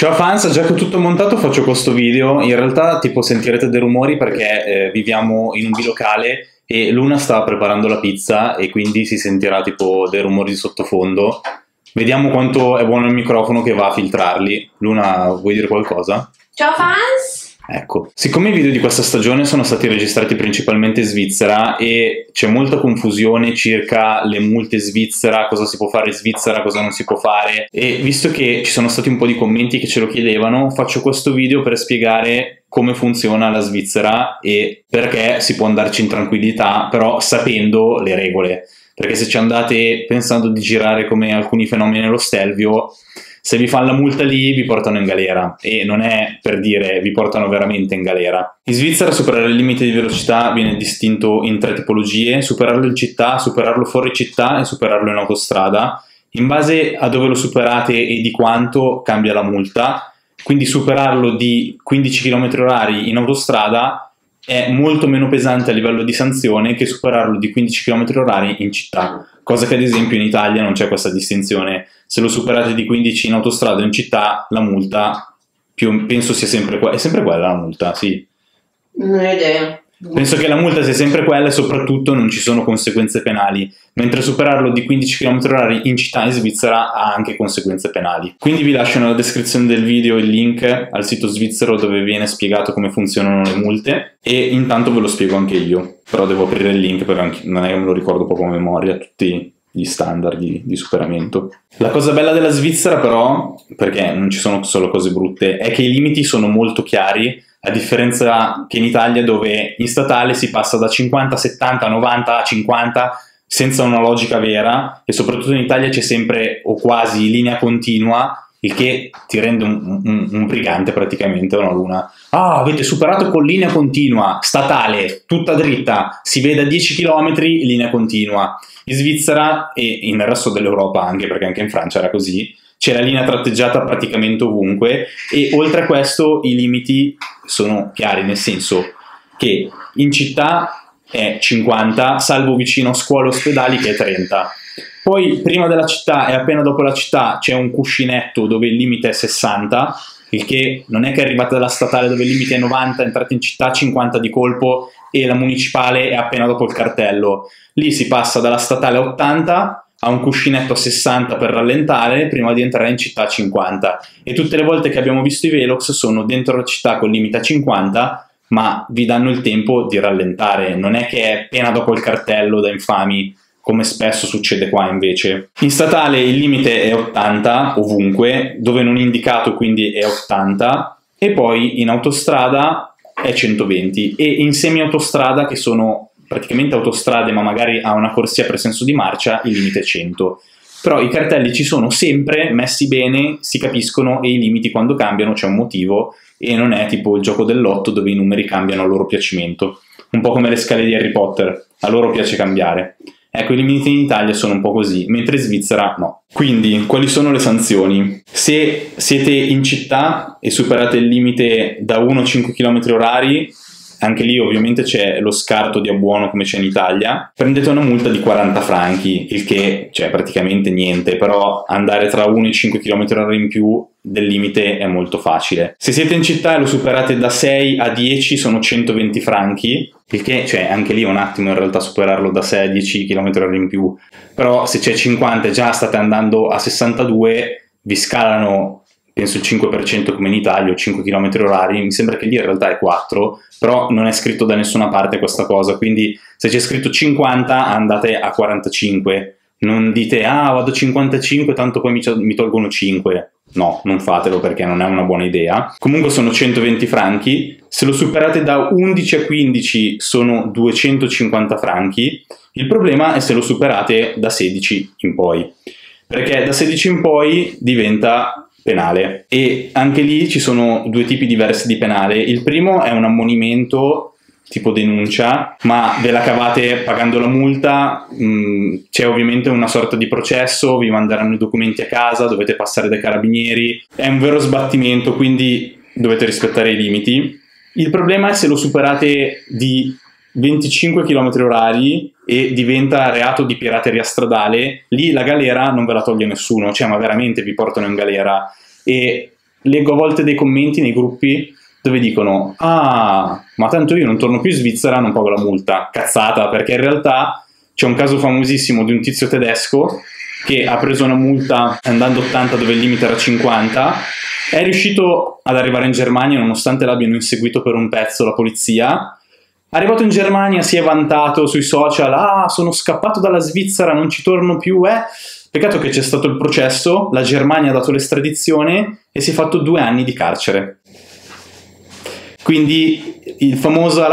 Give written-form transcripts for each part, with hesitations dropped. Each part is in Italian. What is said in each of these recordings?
Ciao fans, già che ho tutto montato faccio questo video. In realtà tipo sentirete dei rumori perché viviamo in un bilocale e Luna sta preparando la pizza e quindi si sentirà tipo dei rumori di sottofondo. Vediamo quanto è buono il microfono che va a filtrarli. Luna, vuoi dire qualcosa? Ciao fans! Ecco, siccome i video di questa stagione sono stati registrati principalmente in Svizzera e c'è molta confusione circa le multe in Svizzera, cosa si può fare in Svizzera, cosa non si può fare, e visto che ci sono stati un po' di commenti che ce lo chiedevano, faccio questo video per spiegare come funziona la Svizzera e perché si può andarci in tranquillità, però sapendo le regole. Perché se ci andate pensando di girare come alcuni fenomeni nello Stelvio, se vi fanno la multa lì vi portano in galera, e non è per dire, vi portano veramente in galera. In Svizzera superare il limite di velocità viene distinto in tre tipologie: superarlo in città, superarlo fuori città e superarlo in autostrada. In base a dove lo superate e di quanto cambia la multa, quindi superarlo di 15 km/h in autostrada è molto meno pesante a livello di sanzione che superarlo di 15 km/h in città, cosa che ad esempio in Italia non c'è questa distinzione. Se lo superate di 15 in autostrada o in città, la multa penso sia sempre quella. È sempre quella la multa, sì. Non ho idea. Penso che la multa sia sempre quella e soprattutto non ci sono conseguenze penali, mentre superarlo di 15 km/h in città in Svizzera ha anche conseguenze penali. Quindi vi lascio nella descrizione del video il link al sito svizzero dove viene spiegato come funzionano le multe, e intanto ve lo spiego anche io, però devo aprire il link perché non è che me lo ricordo proprio a memoria tutti gli standard di superamento. La cosa bella della Svizzera però, perché non ci sono solo cose brutte, è che i limiti sono molto chiari, a differenza che in Italia, dove in statale si passa da 50 a 70 a 90 a 50 senza una logica vera, e soprattutto in Italia c'è sempre o quasi linea continua, il che ti rende un brigante praticamente, una Luna. Ah, avete superato con linea continua, statale, tutta dritta, si vede a 10 km linea continua. In Svizzera e nel resto dell'Europa anche, perché anche in Francia era così, c'è la linea tratteggiata praticamente ovunque, e oltre a questo i limiti sono chiari, nel senso che in città è 50, salvo vicino a scuole e ospedali che è 30. Poi prima della città e appena dopo la città c'è un cuscinetto dove il limite è 60, il che non è che arrivate dalla statale dove il limite è 90, entrate in città 50 di colpo, e la municipale è appena dopo il cartello. Lì si passa dalla statale a 80, ha un cuscinetto a 60 per rallentare prima di entrare in città a 50, e tutte le volte che abbiamo visto i velox sono dentro la città con limite a 50, ma vi danno il tempo di rallentare, non è che è appena dopo il cartello da infami come spesso succede qua. Invece in statale il limite è 80 ovunque, dove non indicato quindi è 80, e poi in autostrada è 120, e in semi-autostrada, che sono praticamente autostrade ma magari ha una corsia per senso di marcia, il limite è 100. Però i cartelli ci sono sempre, messi bene, si capiscono, e i limiti quando cambiano c'è un motivo, e non è tipo il gioco dell'otto dove i numeri cambiano a loro piacimento, un po' come le scale di Harry Potter, a loro piace cambiare. Ecco, i limiti in Italia sono un po' così, mentre in Svizzera no. Quindi, quali sono le sanzioni? Se siete in città e superate il limite da 1 a 5 km/h, anche lì ovviamente c'è lo scarto di abbuono come c'è in Italia, prendete una multa di 40 franchi, il che cioè praticamente niente, però andare tra 1 e 5 km/h in più del limite è molto facile. Se siete in città e lo superate da 6 a 10 sono 120 franchi, il che cioè anche lì è un attimo in realtà superarlo da 6 a 10 km/h in più, però se c'è 50 e già state andando a 62 vi scalano, penso il 5% come in Italia, o 5 km/h, mi sembra che lì in realtà è 4, però non è scritto da nessuna parte questa cosa, quindi se c'è scritto 50 andate a 45, non dite ah vado a 55 tanto poi mi tolgono 5, no, non fatelo perché non è una buona idea. Comunque sono 120 franchi, se lo superate da 11 a 15 sono 250 franchi, il problema è se lo superate da 16 in poi, perché da 16 in poi diventa penale, e anche lì ci sono due tipi diversi di penale. Il primo è un ammonimento tipo denuncia, ma ve la cavate pagando la multa, c'è ovviamente una sorta di processo, vi manderanno i documenti a casa, dovete passare dai carabinieri, è un vero sbattimento, quindi dovete rispettare i limiti. Il problema è se lo superate di 25 km/h e diventa reato di pirateria stradale, lì la galera non ve la toglie nessuno, cioè ma veramente vi portano in galera, e leggo a volte dei commenti nei gruppi dove dicono: ah, ma tanto io non torno più in Svizzera, non pago la multa. Cazzata, perché in realtà c'è un caso famosissimo di un tizio tedesco che ha preso una multa andando 80 dove il limite era 50, è riuscito ad arrivare in Germania nonostante l'abbiano inseguito per un pezzo la polizia. Arrivato in Germania si è vantato sui social: ah, sono scappato dalla Svizzera, non ci torno più, eh. Peccato che c'è stato il processo, la Germania ha dato l'estradizione e si è fatto 2 anni di carcere. Quindi la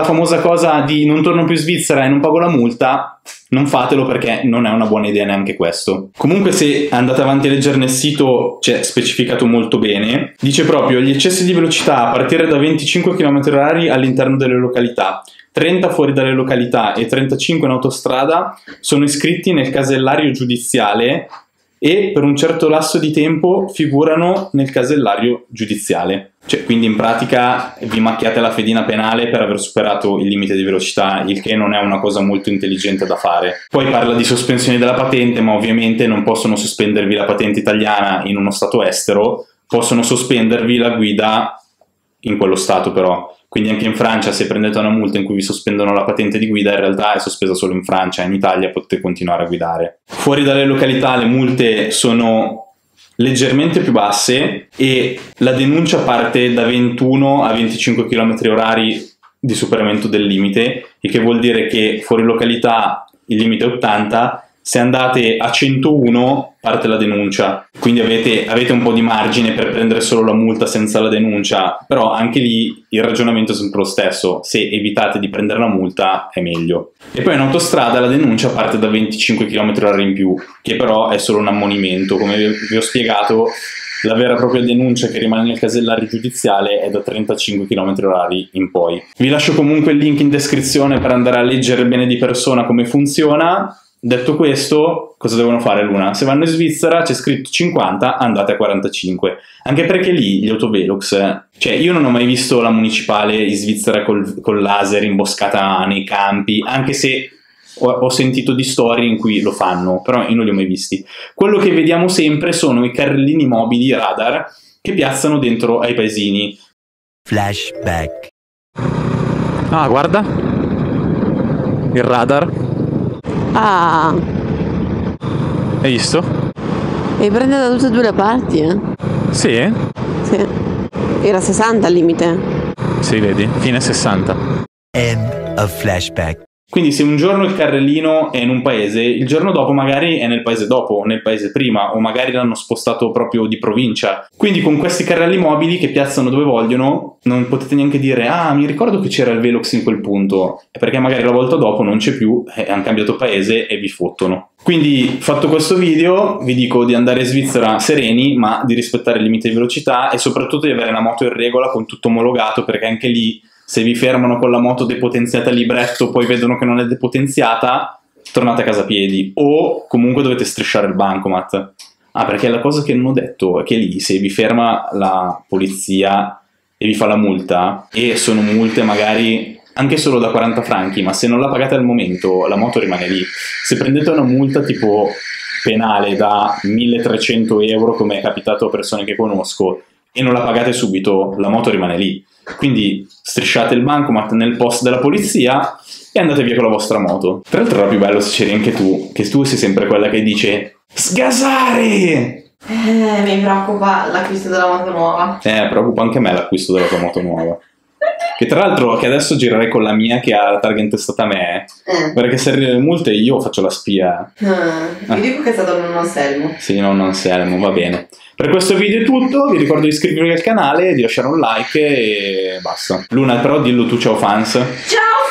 famosa cosa di non torno più in Svizzera e non pago la multa, non fatelo, perché non è una buona idea neanche questo. Comunque, se andate avanti a leggere nel sito, c'è specificato molto bene. Dice proprio: gli eccessi di velocità a partire da 25 km/h all'interno delle località, 30 fuori dalle località e 35 in autostrada sono iscritti nel casellario giudiziale e per un certo lasso di tempo figurano nel casellario giudiziale. Cioè, quindi in pratica vi macchiate la fedina penale per aver superato il limite di velocità, il che non è una cosa molto intelligente da fare. Poi parla di sospensione della patente, ma ovviamente non possono sospendervi la patente italiana in uno stato estero, possono sospendervi la guida in quello stato però. Quindi anche in Francia, se prendete una multa in cui vi sospendono la patente di guida, in realtà è sospesa solo in Francia, in Italia potete continuare a guidare. Fuori dalle località le multe sono leggermente più basse e la denuncia parte da 21 a 25 km/h di superamento del limite, il che vuol dire che fuori località il limite è 80, se andate a 101 parte la denuncia, quindi avete un po' di margine per prendere solo la multa senza la denuncia, però anche lì il ragionamento è sempre lo stesso: se evitate di prendere la multa è meglio. E poi in autostrada la denuncia parte da 25 km/h in più, che però è solo un ammonimento. Come vi ho spiegato, la vera e propria denuncia che rimane nel casellario giudiziale è da 35 km/h in poi. Vi lascio comunque il link in descrizione per andare a leggere bene di persona come funziona. Detto questo, cosa devono fare, Luna? Se vanno in Svizzera c'è scritto 50, andate a 45. Anche perché lì gli autovelox, cioè io non ho mai visto la municipale in Svizzera col laser imboscata nei campi, anche se ho sentito di storie in cui lo fanno, però io non li ho mai visti. Quello che vediamo sempre sono i carrellini mobili radar che piazzano dentro ai paesini. Flashback. Ah, guarda, il radar. Ah, hai visto? E prende da tutte e due le parti, eh? Sì? Sì. Era 60 al limite. Sì, vedi, fine 60. End of flashback. Quindi se un giorno il carrellino è in un paese, il giorno dopo magari è nel paese dopo, nel paese prima, o magari l'hanno spostato proprio di provincia. Quindi con questi carrelli mobili che piazzano dove vogliono, non potete neanche dire: ah, mi ricordo che c'era il velox in quel punto, perché magari la volta dopo non c'è più, hanno cambiato paese e vi fottono. Quindi, fatto questo video, vi dico di andare in Svizzera sereni, ma di rispettare il limite di velocità e soprattutto di avere una moto in regola con tutto omologato, perché anche lì, se vi fermano con la moto depotenziata al libretto, poi vedono che non è depotenziata, tornate a casa a piedi, o comunque dovete strisciare il bancomat. Ah, perché la cosa che non ho detto è che lì, se vi ferma la polizia e vi fa la multa, e sono multe magari anche solo da 40 franchi, ma se non la pagate al momento la moto rimane lì. Se prendete una multa tipo penale da 1.300 euro, come è capitato a persone che conosco, e non la pagate subito, la moto rimane lì. Quindi strisciate il bancomat nel post della polizia e andate via con la vostra moto. Tra l'altro era più bello se c'eri anche tu, che tu sei sempre quella che dice: sgasare! Mi preoccupa l'acquisto della moto nuova. Preoccupa anche me l'acquisto della tua moto nuova. Che tra l'altro, che adesso girerei con la mia che ha la targa intestata a me, perché se arrivano le multe io faccio la spia. Vi dico che è stato un Anselmo. Sì, non Anselmo, va bene. Per questo video è tutto, vi ricordo di iscrivervi al canale, di lasciare un like e basta. Luna, però dillo tu ciao fans. Ciao!